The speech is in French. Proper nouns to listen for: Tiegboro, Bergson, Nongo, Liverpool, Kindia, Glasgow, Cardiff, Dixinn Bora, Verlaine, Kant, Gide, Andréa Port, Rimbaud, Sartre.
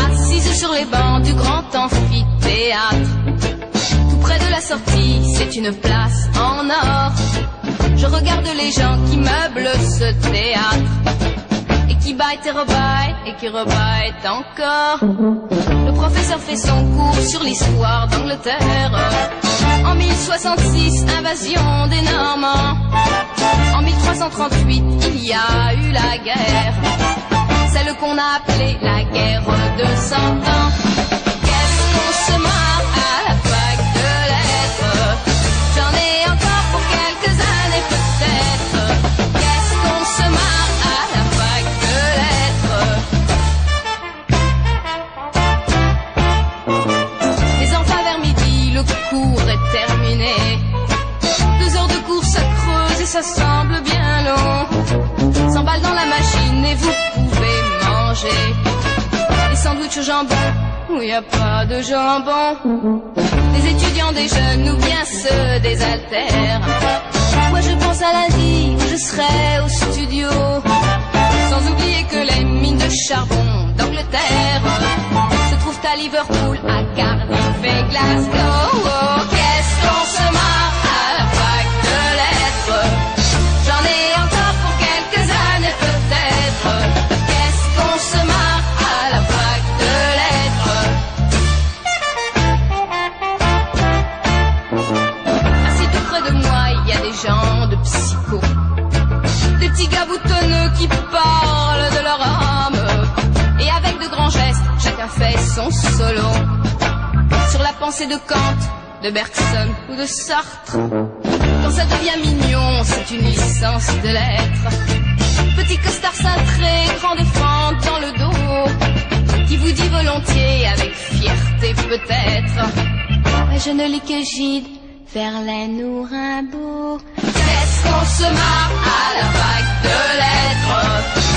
Assise sur les bancs du grand amphithéâtre, tout près de la sortie, c'est une place en or. Je regarde les gens qui meublent ce théâtre, et qui bâillent et rebaillent, et qui rebaillent encore. Le professeur fait son cours sur l'histoire d'Angleterre. En 1066, invasion des Normands. En 1338, il y a eu la guerre, celle qu'on a appelée la guerre de Cent Ans. Qu'est-ce qu'on se marre à la fac de lettres, j'en ai encore pour quelques années peut-être. Qu'est-ce qu'on se marre à la fac de lettres. Les enfants vers midi, le cours est terminé. 2 heures de cours, ça creuse et ça semble bien long. 100 balles dans la machine et vous pouvez manger des sandwichs au jambon où il n'y a pas de jambon. Les étudiants, des jeunes ou bien ceux des altères. Moi je pense à lundi où je serai au studio, sans oublier que les mines de charbon d'Angleterre se trouvent à Liverpool, à Cardiff et Glasgow. Oh, qu'est-ce qu'on se marre à la fac de lettres, j'en ai encore pour quelques années peut-être. Qu'est-ce qu'on se marre à la fac de lettres. Assez tout près de moi, il y a des gens de psycho, des petits gars boutonneux qui parlent de leur âme, et avec de grands gestes, chacun fait son solo sur la pensée de Kant, de Bergson ou de Sartre. Quand ça devient mignon, c'est une licence de lettres. Petit costard cintré, grande fente dans le dos, qui vous dit volontiers, avec fierté peut-être, mais je ne lis que Gide, Verlaine ou Rimbaud. Qu'est-ce qu'on se marre à la fac de lettres,